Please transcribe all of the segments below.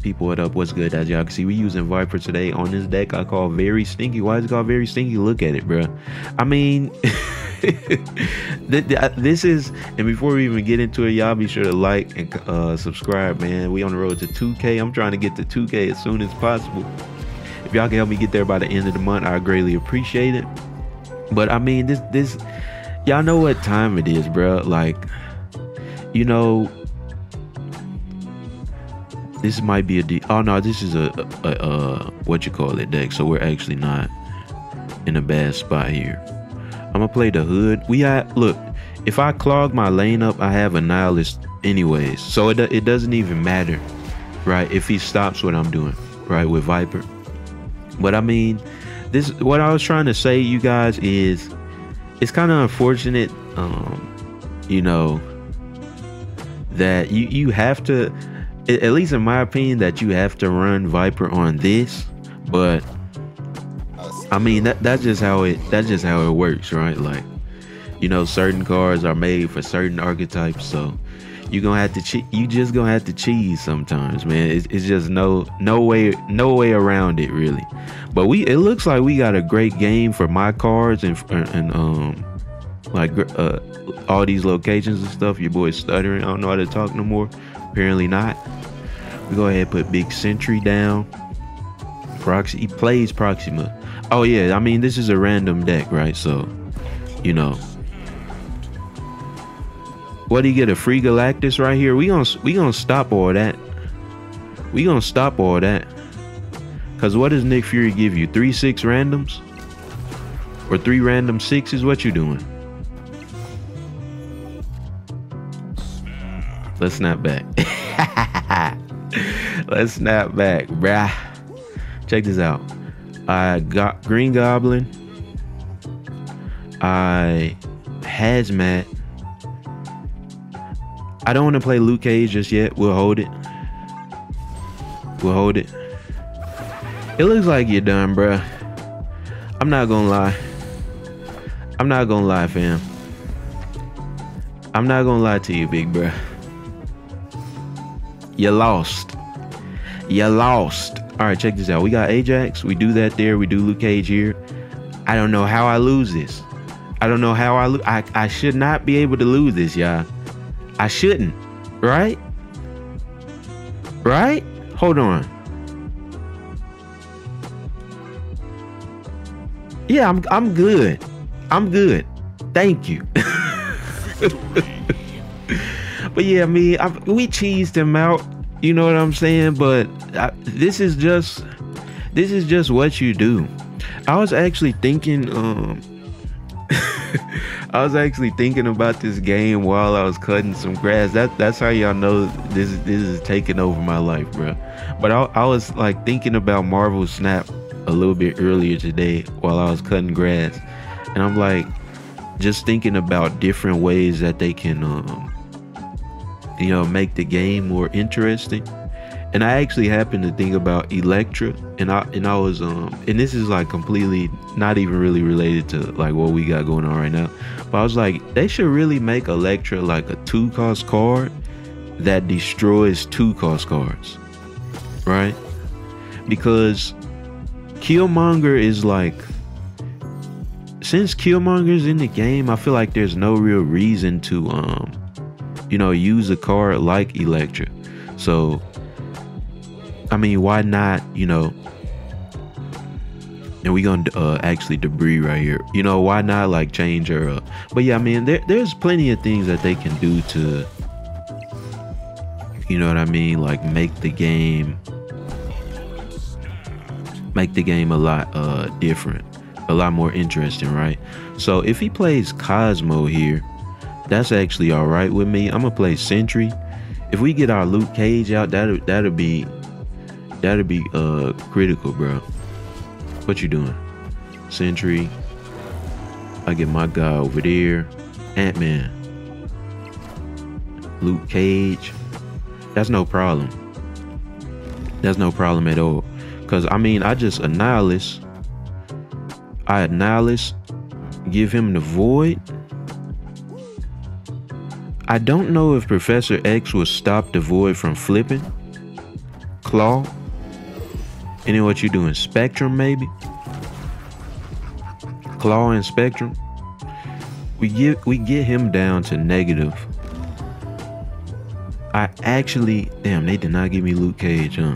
People, what up? What's good? As y'all can see, we using Viper today on this deck I call Very Stinky. Why is it called Very Stinky? Look at it, bro. I mean, this is, and before we even get into it, y'all be sure to like and subscribe, man. We on the road to 2K. I'm trying to get to 2K as soon as possible. If y'all can help me get there by the end of the month, I greatly appreciate it. But I mean, this y'all know what time it is, bro. Like, you know, this might be oh no, this is a what you call it deck, so we're actually not in a bad spot here. I'm gonna play the Hood. We had, look, if I clog my lane up, I have Annihilus anyways, so it doesn't even matter, right? If he stops what I'm doing, right, with Viper. But I mean, this, what I was trying to say, you guys, is it's kind of unfortunate, you know, that you have to, at least in my opinion, that you have to run Viper on this. But I mean, that's just how it works, right? Like, you know, certain cards are made for certain archetypes, so you're gonna have to cheese sometimes, man. It's just no way around it, really. But it looks like we got a great game for my cards and like all these locations and stuff. Your boy's stuttering. I don't know how to talk no more. Apparently not. We go ahead and put big Sentry down. Proxy, he plays Proxima. Oh yeah, I mean, this is a random deck, right? So, you know, what do you get, a free Galactus right here? We gonna stop all that. We gonna stop all that. Cause what does Nick Fury give you? 3-6 randoms? Or 3 random 6 is what you doing? Let's snap back. Let's snap back, bruh. Check this out. I got Green Goblin. I Hazmat. I don't want to play Luke Cage just yet. We'll hold it. We'll hold it. It looks like you're done, bruh. I'm not gonna lie. I'm not gonna lie, fam. I'm not gonna lie to you, big bruh. You lost. You lost. All right, check this out. We got Ajax. We do that there. We do Luke Cage here. I don't know how I lose this. I don't know how I lose. I should not be able to lose this, y'all. I shouldn't. Right? Right? Hold on. Yeah, I'm good. I'm good. Thank you. But yeah, I mean, we cheesed him out, you know what I'm saying? But this is just what you do. I was actually thinking, I was actually thinking about this game while I was cutting some grass. That's how y'all know this is taking over my life, bro. But I was like thinking about Marvel Snap a little bit earlier today while I was cutting grass, and I'm like just thinking about different ways that they can, you know, make the game more interesting. And I actually happened to think about Elektra, and I was and this is like completely not even really related to like what we got going on right now, but I was like, they should really make Elektra like a 2-cost card that destroys 2-cost cards, right? Because Killmonger is like, since Killmonger's in the game, I feel like there's no real reason to you know, use a card like Elektra. So I mean, why not, you know? And we gonna actually Debrii right here, you know, why not like change her up? But yeah, I mean, there's plenty of things that they can do to, you know what I mean, like make the game a lot different, a lot more interesting, right? So if he plays Cosmo here, that's actually all right with me. I'm gonna play Sentry. If we get our Luke Cage out, that'll be critical, bro. What you doing? Sentry. I get my guy over there. Ant-Man. Luke Cage. That's no problem. That's no problem at all. Cause I mean, I just Annihilus. I Annihilus. Give him the void. I don't know if Professor X will stop the void from flipping. Claw? And then what you doing? Spectrum maybe? Claw and Spectrum? We get him down to negative. I actually, damn, they did not give me Luke Cage, huh?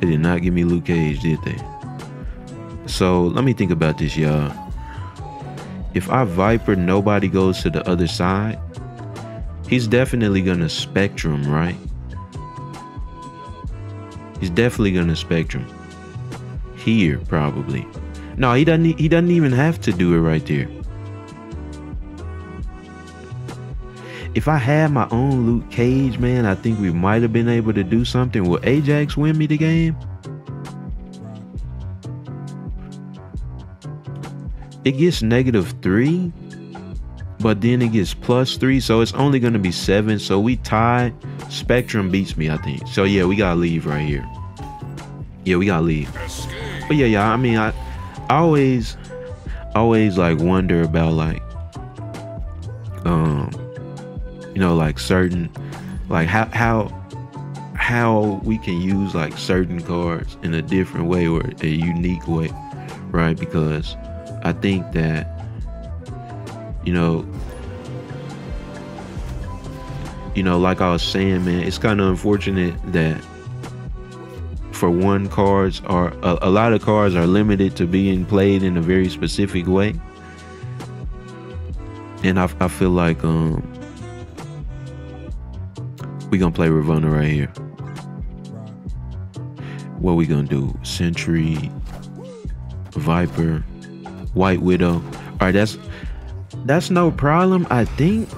They did not give me Luke Cage, did they? So let me think about this, y'all. If I Viper, nobody goes to the other side. He's definitely gonna Spectrum, right? He's definitely gonna Spectrum here, probably. No, he doesn't even have to do it right there. If I had my own Luke Cage, man, I think we might have been able to do something. Will Ajax win me the game? It gets -3, but then it gets +3, so it's only going to be 7. So we tied. Spectrum beats me, I think. So yeah, we gotta leave right here. Yeah, we gotta leave. But yeah. I mean, I always like wonder about like, you know, like certain, like how we can use like certain cards in a different way or a unique way, right? Because I think that, you know, like I was saying, man, it's kind of unfortunate that for one, cards are a lot of cards are limited to being played in a very specific way, and I feel like we gonna play Ravonna right here. What we gonna do? Sentry, Viper, White Widow. All right, that's no problem. I think,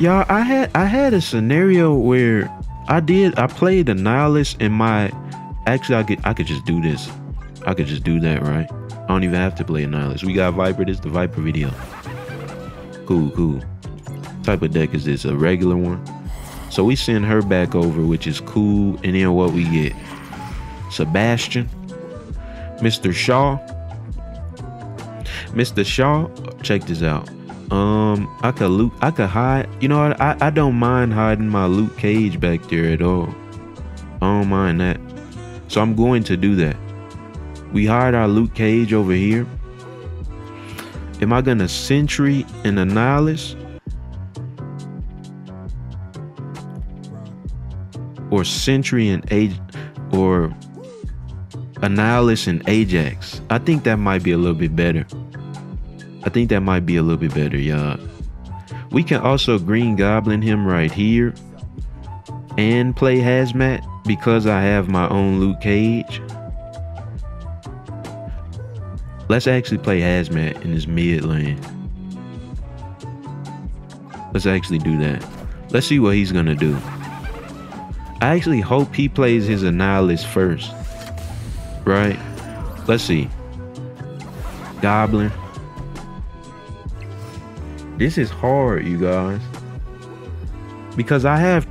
y'all, I had a scenario where I played Annihilus in my. Actually, I could just do this. I could just do that, right? I don't even have to play Annihilus. We got Viper. This is the Viper video. Cool. What type of deck is this? A regular one. So we send her back over, which is cool. And then what we get? Sebastian, Mr. Shaw. Mr. Shaw, check this out. I could hide. You know what? I don't mind hiding my Luke Cage back there at all. I don't mind that. So I'm going to do that. We hide our Luke Cage over here. Am I gonna Sentry and Annihilus? Or Sentry and Annihilus and Ajax. I think that might be a little bit better. Y'all. We can also Green Goblin him right here and play Hazmat because I have my own Luke Cage. Let's actually play Hazmat in this mid lane. Let's actually do that. Let's see what he's gonna do. I actually hope he plays his Annihilus first, right? Let's see. Goblin. This is hard, you guys, because I have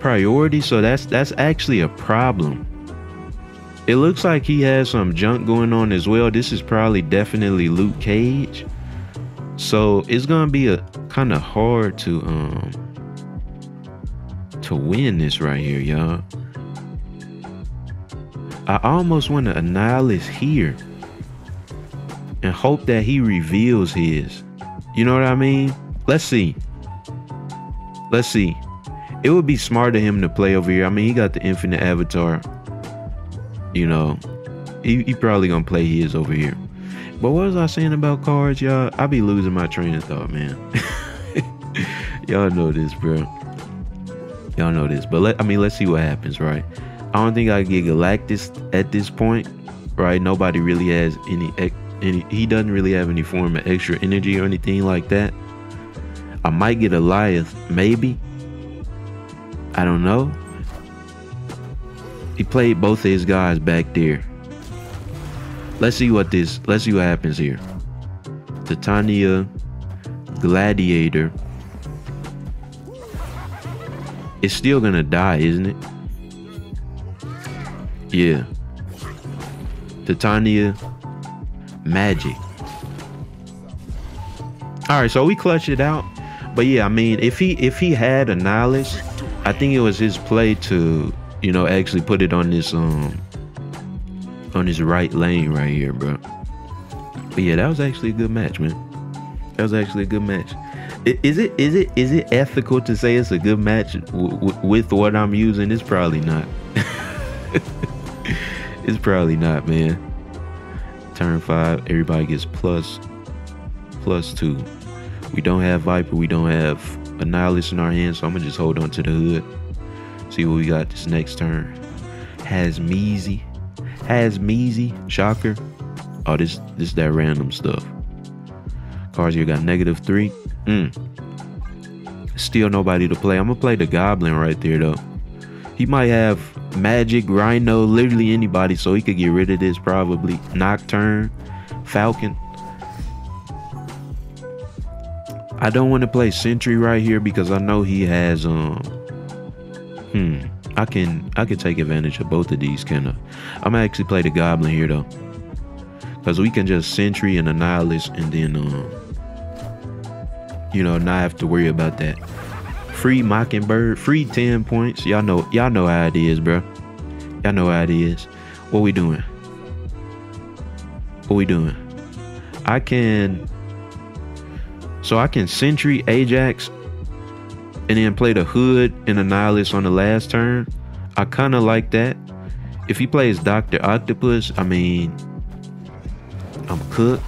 priority, so that's actually a problem. It looks like he has some junk going on as well. This is probably definitely Luke Cage, so it's gonna be a kind of hard to win this right here, y'all. I almost want to Annihilus here and hope that he reveals his. You know what I mean? Let's see. It would be smart of him to play over here. I mean, he got the infinite avatar. You know, he probably gonna play his over here. But what was I saying about cards, y'all? I be losing my train of thought, man. Y'all know this, bro. Y'all know this, but let's see what happens, right? I don't think I get Galactus at this point, right? Nobody really has any. He doesn't really have any form of extra energy or anything like that. I might get Elias, maybe. I don't know. He played both of his guys back there. Let's see what happens here. Titania, Gladiator. It's still gonna die, isn't it? Yeah. Titania, Magic. All right, so we clutched it out. But yeah, I mean, if he had Annihilus, I think it was his play to you know, actually put it on this right lane right here, bro. But yeah, that was actually a good match, man. That was actually a good match. Is it ethical to say it's a good match with what I'm using? It's probably not. It's probably not, man. Turn 5, everybody gets plus 2. We don't have Viper, we don't have Annihilus in our hands, so I'm gonna just hold on to the Hood. See what we got this next turn. Hazmeezy, Shocker. Oh, this that random stuff. Cards here got -3. Still nobody to play. I'm gonna play the Goblin right there though. He might have Magic, Rhino, literally anybody, so he could get rid of this probably. Nocturne, Falcon. I don't want to play Sentry right here because I know he has I can take advantage of both of these kind of. I'm gonna actually play the Goblin here though, because we can just Sentry and Annihilus and then you know, not have to worry about that. Free Mockingbird, free 10 points. Y'all know how it is, bro. Y'all know how it is. What we doing? What we doing? I can Sentry Ajax and then play the Hood and Annihilus on the last turn. I kind of like that. If he plays Dr. Octopus, I mean, I'm cooked.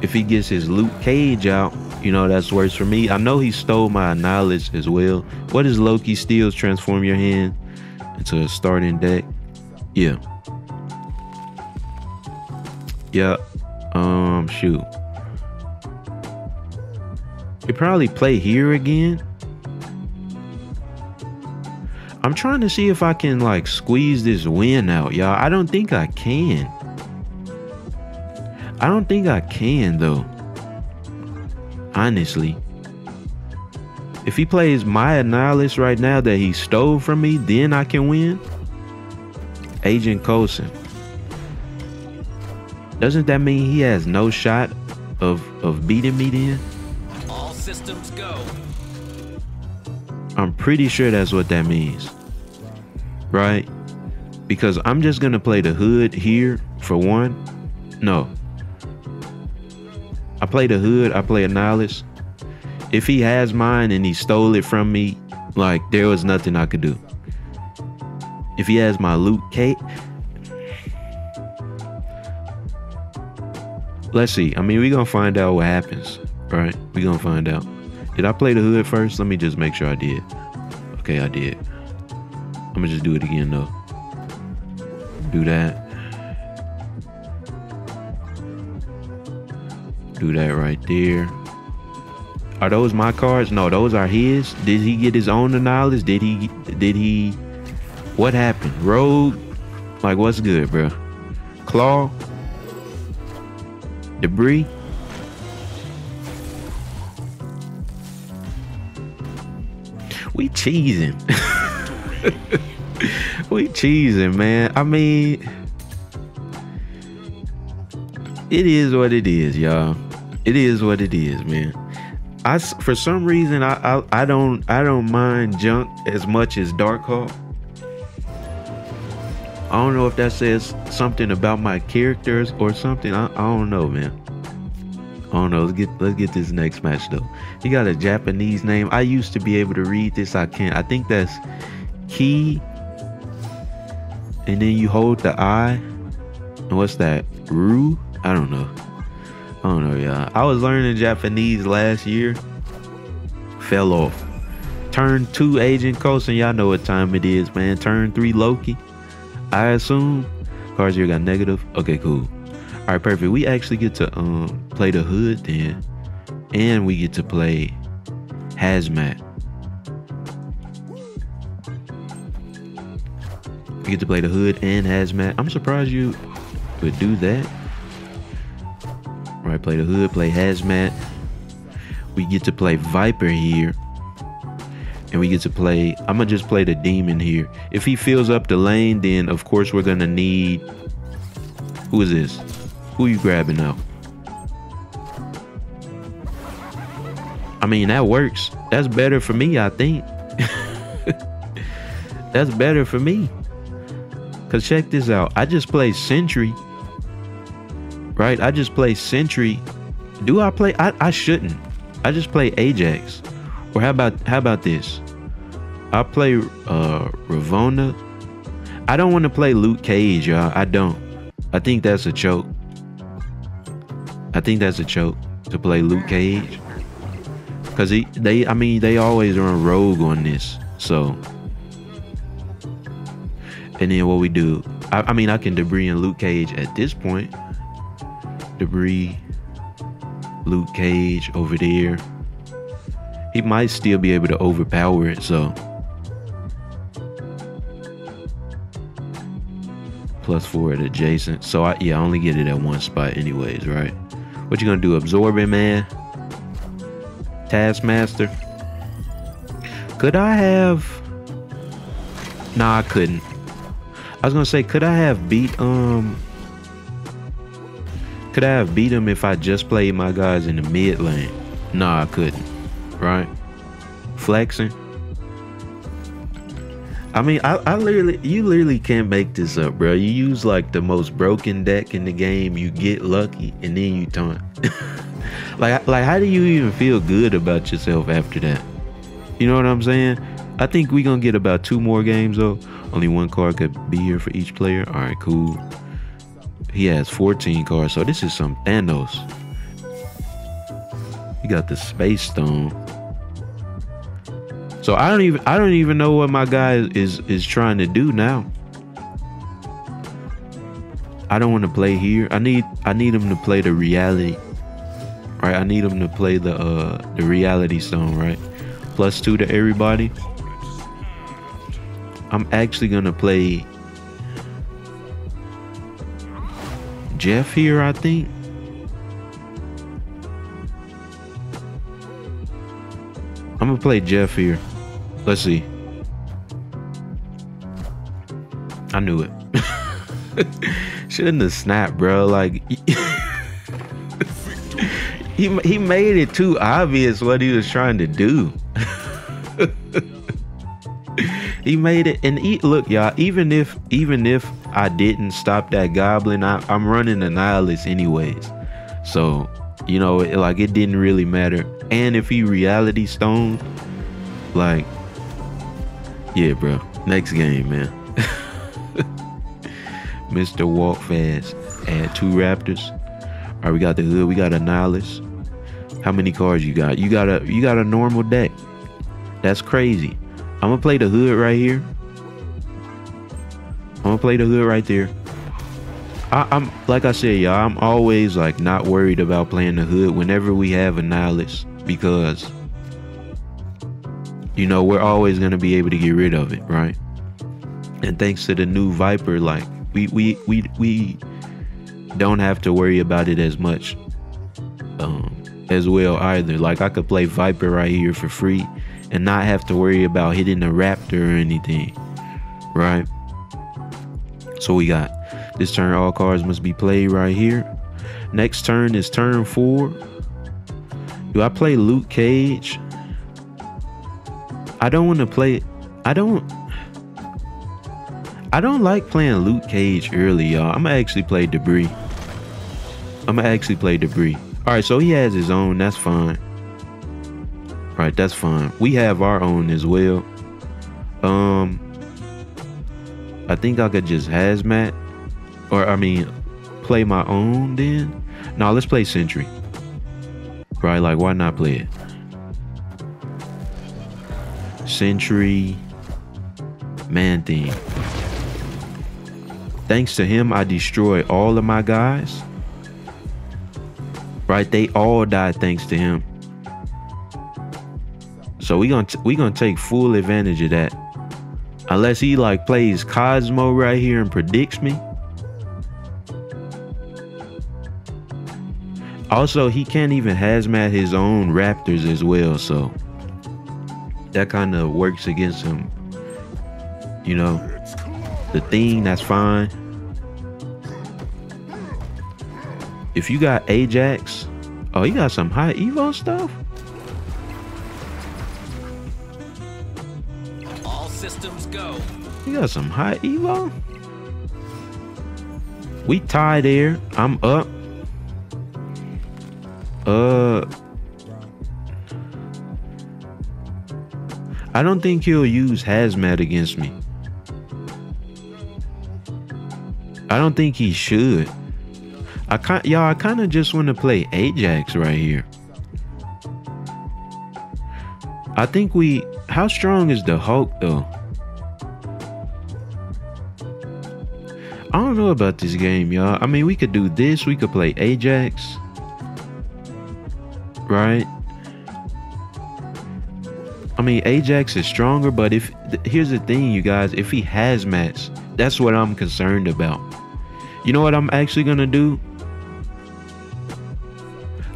If he gets his Luke Cage out, you know, that's worse for me. I know he stole my Annihilus as well. What is Loki steals? Transform your hand into a starting deck. Yeah. Yeah. Shoot. He probably play here again. I'm trying to see if I can like squeeze this win out, y'all. I don't think I can. I don't think I can though. Honestly, if he plays my Annihilus right now that he stole from me, then I can win. Agent Colson. Doesn't that mean he has no shot of beating me then? Systems go. I'm pretty sure that's what that means, right? Because I'm just gonna play the Hood here for one. No, I play the Hood, I play Annihilus. If he has mine and he stole it from me, like, there was nothing I could do. If he has my Luke Cage, let's see. I mean, we gonna find out what happens. All right, we gonna find out. Did I play the Hood first? Let me just make sure I did. Okay, I did. I'm gonna just do it again though. Do that. Do that right there. Are those my cards? No, those are his. Did he get his own Annihilus? Did he? What happened? Rogue? Like, what's good, bro? Claw? Debrii? We cheesing. We cheesing, man. I mean, it is what it is, y'all. It is what it is, man. For some reason, I don't mind junk as much as Dark Hawk. I don't know if that says something about my characters or something. I don't know, man. I don't know. Let's get this next match though. He got a Japanese name. I used to be able to read this. I can't. I think that's Ki, and then you hold the I. And what's that? Ru? I don't know. I don't know, y'all. I was learning Japanese last year. Fell off. Turn 2, Agent Colson. Y'all know what time it is, man. Turn 3, Loki. I assume. Cards here got negative. Okay, cool. All right, perfect. We actually get to play the Hood then, and we get to play Hazmat. We get to play the Hood and Hazmat. I'm surprised you would do that. All right, play the Hood, play Hazmat. We get to play Viper here, and we get to play. I'm gonna just play the Demon here. If he fills up the lane, then of course we're gonna need. Who is this? Who you grabbing out? I mean, that works. That's better for me, I think. That's better for me. Because check this out. I just play Sentry. Right? I just play Sentry. Do I play? I shouldn't. I just play Ajax. Or how about this? I play Ravonna. I don't want to play Luke Cage, y'all. I don't. I think that's a choke. I think that's a choke to play Luke Cage. Cause they always run Rogue on this. So, and then what we do? I mean, I can Debrii and Luke Cage at this point. Debrii, Luke Cage over there. He might still be able to overpower it. So, +4 at adjacent. So I only get it at one spot, anyways, right? What you gonna do? Absorb it, man. Taskmaster. Could I have? Nah, I couldn't. I was gonna say, could I have beat could I have beat him if I just played my guys in the mid lane? Nah, I couldn't. Right? Flexing. I mean, you literally can't make this up, bro. You use like the most broken deck in the game. You get lucky, and then you taunt. Like, how do you even feel good about yourself after that? You know what I'm saying? I think we're going to get about 2 more games, though. Only 1 card could be here for each player. All right, cool. He has 14 cards, so this is some Thanos. He got the Space Stone. So I don't even know what my guy is trying to do now. I don't want to play here. I need him to play the reality. Right, I need him to play the reality stone, right? +2 to everybody. I'm actually gonna play Jeff here, I think. I'm gonna play Jeff here. Let's see. I knew it. Shouldn't have snapped, bro. Like. He made it too obvious what he was trying to do. He made it, and look, y'all. Even if I didn't stop that goblin, I'm running Annihilus anyways. So you know, it didn't really matter. And if he reality stoned, like, yeah, bro. Next game, man. Mr. Walk Fast. Add 2 Raptors. All right, we got the Hood. We got Annihilus. How many cards you got? You got a normal deck. That's crazy. I'm gonna play the Hood right here. I'm gonna play the Hood right there. I'm like I said, y'all. I'm always like not worried about playing the Hood whenever we have Annihilus, because you know we're always gonna be able to get rid of it, right? And thanks to the new Viper, like we don't have to worry about it as much as well either. Like I could play Viper right here for free and not have to worry about hitting a Raptor or anything, right? So we got this turn, all cards must be played right here. Next turn is turn 4. Do I play Luke Cage? I don't want to play. I don't like playing Luke Cage early, y'all. I'm going to actually play Debrii. I'm going to actually play Debrii. All right, so he has his own. That's fine. All right, that's fine. We have our own as well. I think I could just Hazmat. Or, I mean, play my own then. No, let's play Sentry. Right, like, why not play it? Sentry. Man thing. Thanks to him, I destroy all of my guys. Right, they all died thanks to him. So we gonna take full advantage of that. Unless he like plays Cosmo right here and predicts me. Also, he can't even hazmat his own Raptors as well, so that kind of works against him. You know, the thing, that's fine. If you got Ajax, oh, he got some high Evo stuff. All systems go. You got some high Elo. We tied there. I'm up. I don't think he'll use Hazmat against me. I don't think he should. Y'all, I kind of just want to play Ajax right here. I think we... How strong is the Hulk, though? I don't know about this game, y'all. I mean, we could do this. We could play Ajax. Right? I mean, Ajax is stronger, but if... Here's the thing, you guys. If he has mats, that's what I'm concerned about. You know what I'm actually going to do?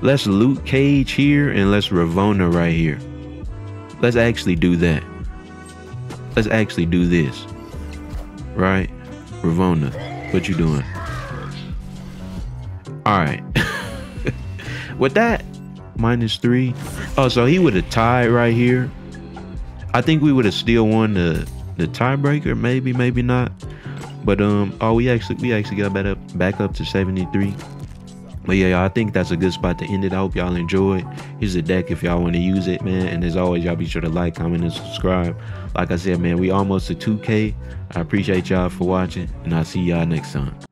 Let's Luke Cage here and let's Ravonna right here. Let's actually do that. Let's actually do this. Right? Ravonna, what you doing? Alright. With that, -3. Oh, so he would have tied right here. I think we would have still won the tiebreaker. Maybe, maybe not. But oh, we actually got back up to 73. But yeah, I think that's a good spot to end it. I hope y'all enjoyed. Here's the deck if y'all want to use it, man. And as always, y'all be sure to like, comment, and subscribe. Like I said, man, we almost to 2K. I appreciate y'all for watching, and I'll see y'all next time.